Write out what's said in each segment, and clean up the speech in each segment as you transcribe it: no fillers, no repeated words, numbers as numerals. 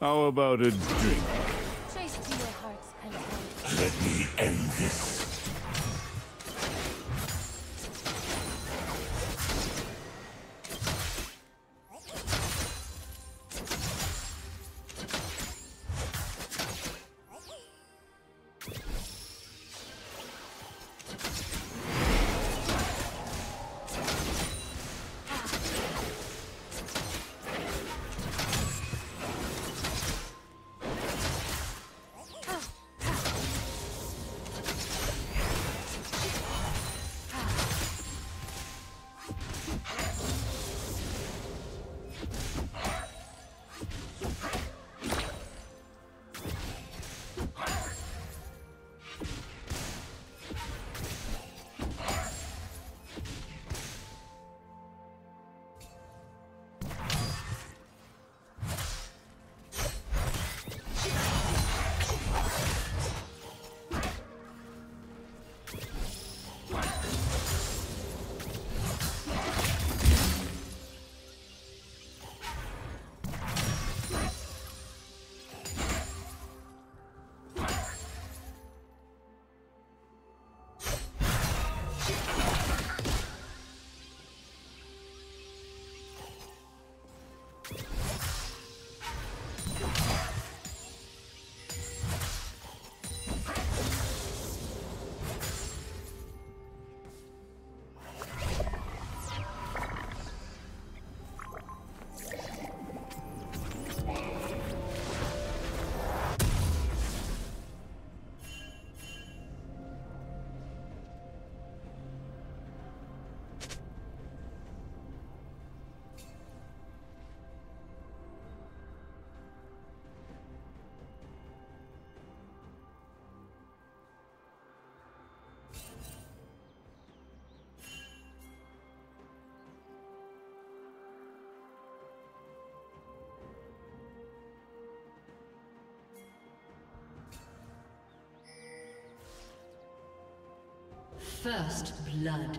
How about a drink? Trace to your heart's end. Let me end this. First blood.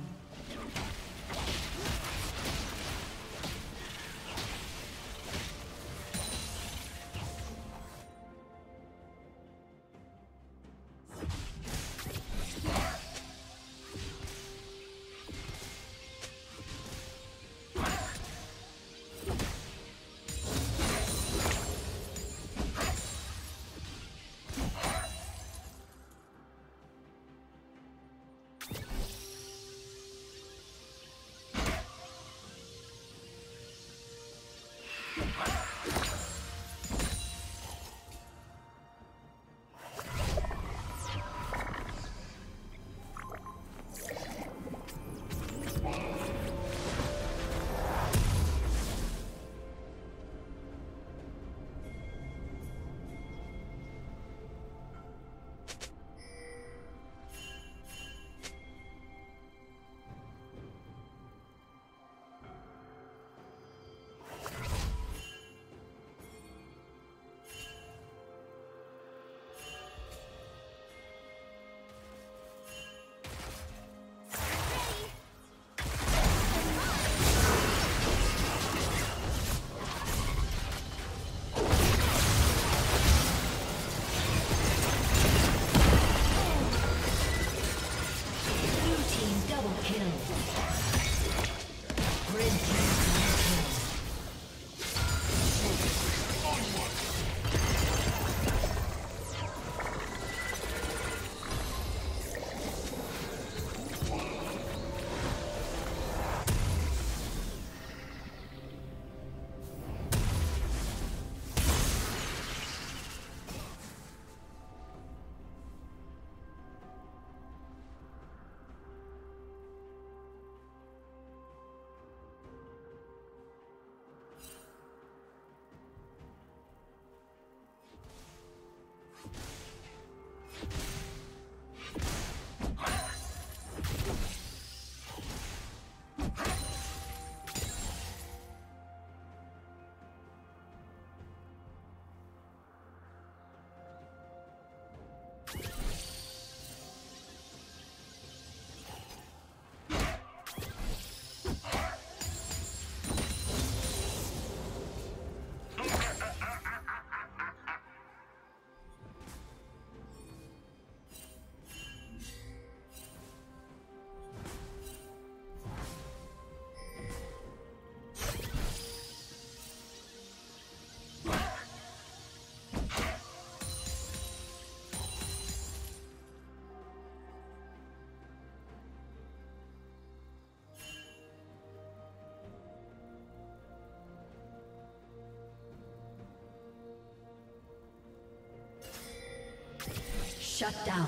Shut down.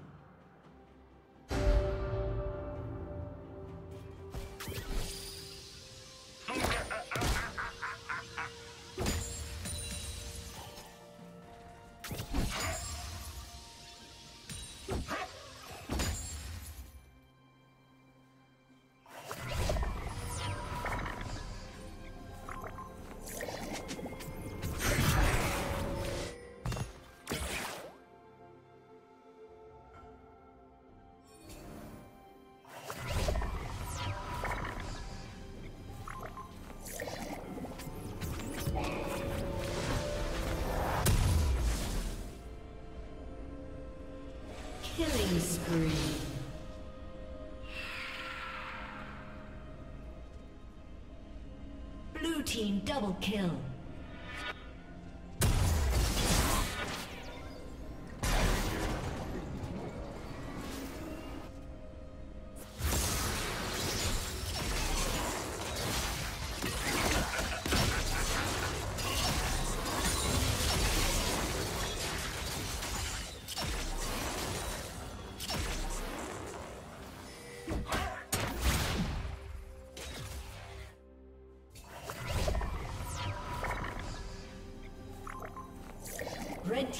Killing spree. Blue team double kill. Red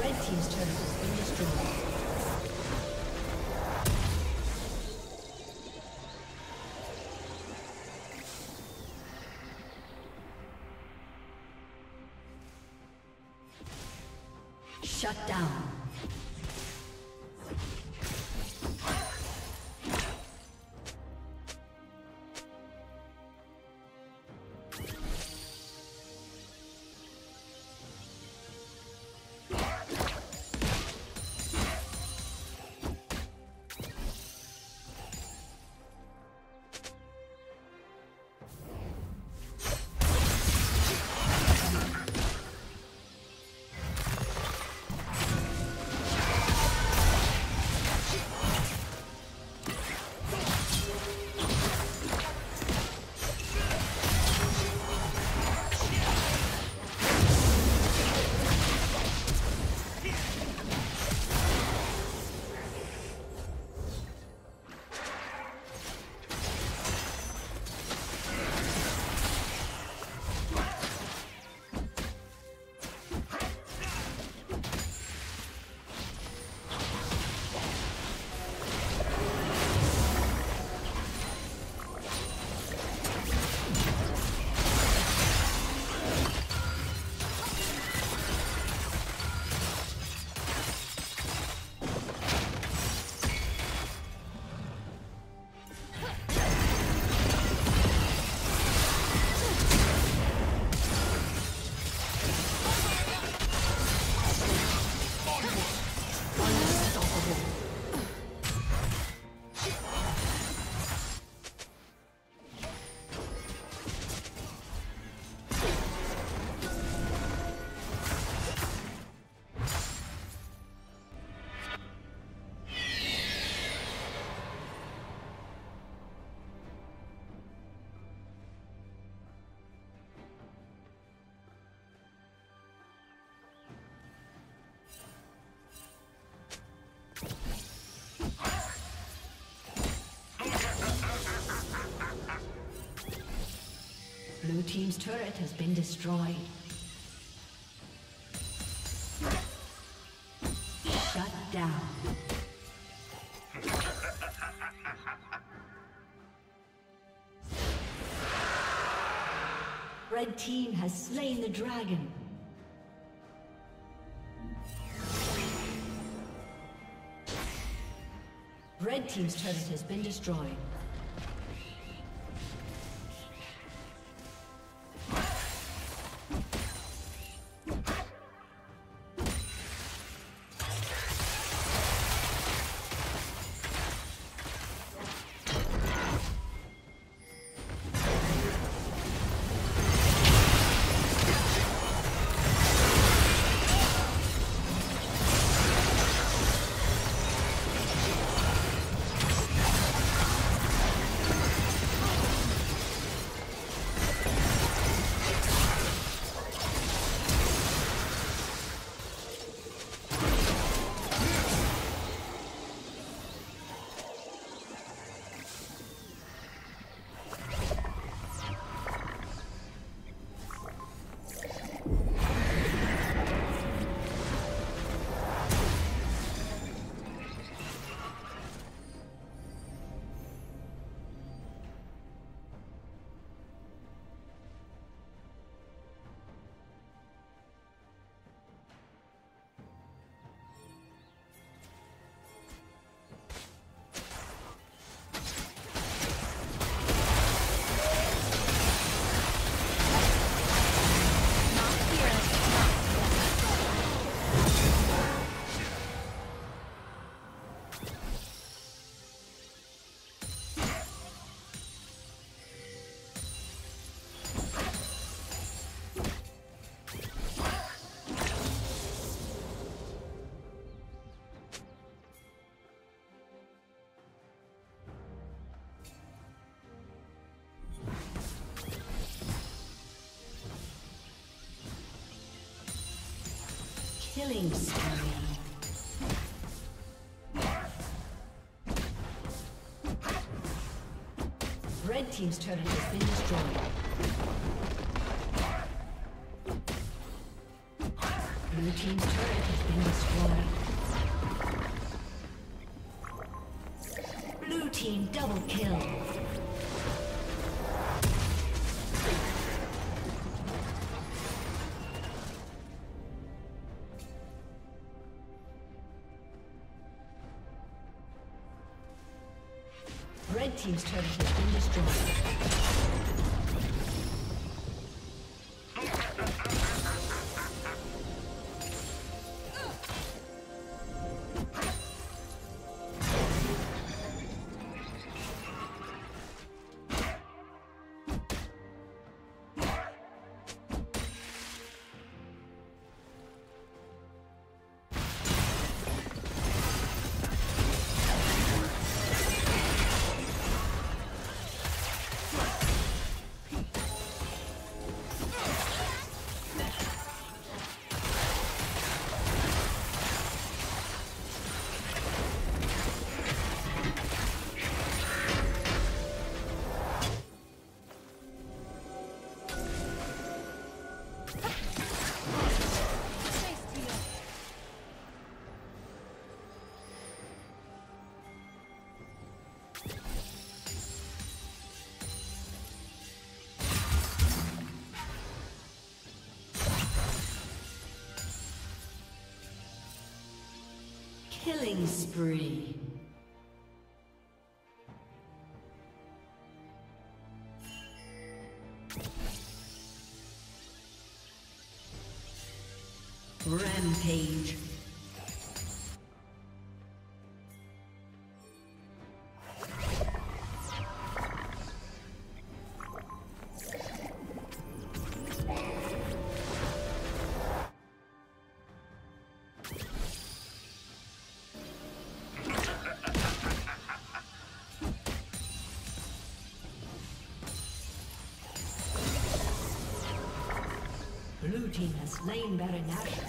Red team's turret has been destroyed. Shut down. Blue team's turret has been destroyed. Shut down. Red team has slain the dragon. Red team's turret has been destroyed. Killing spree. Red team's turret has been destroyed. Blue team's turret has been destroyed. Blue team double kill. Red team's turret has been destroyed. Killing spree. Rampage. Blue team has slain Baron Nashor.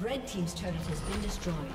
Red team's turret has been destroyed.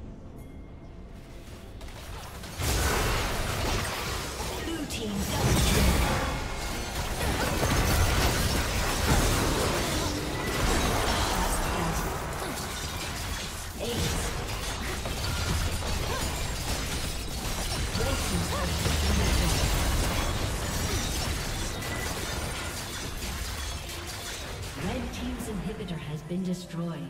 Blue team double kill. Inhibitor has been destroyed.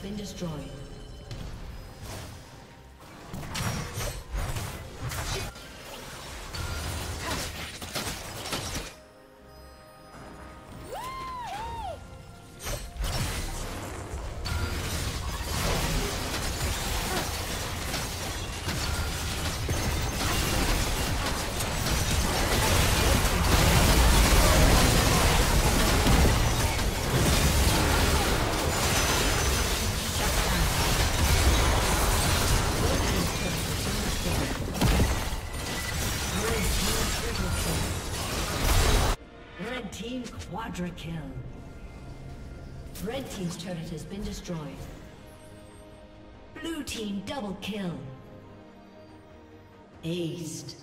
Been destroyed. Quadra kill. Red team's turret has been destroyed. Blue team double kill. Aced.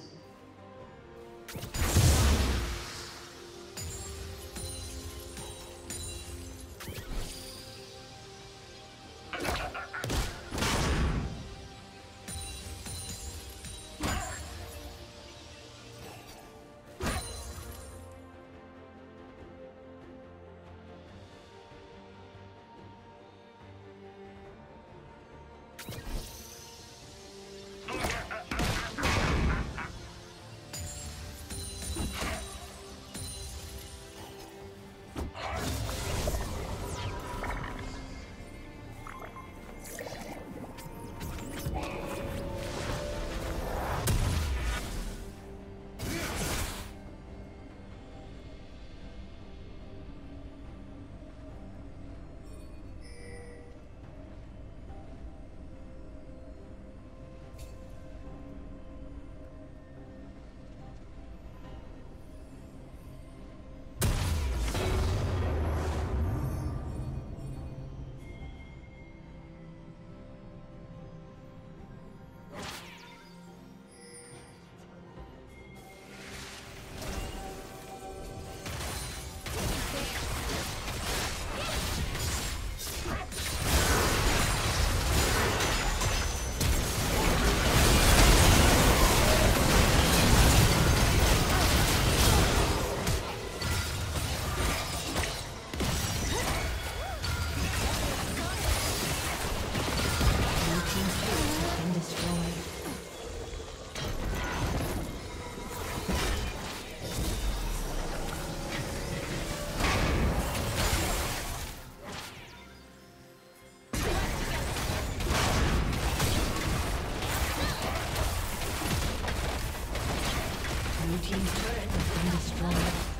Blue team's turret has been destroyed.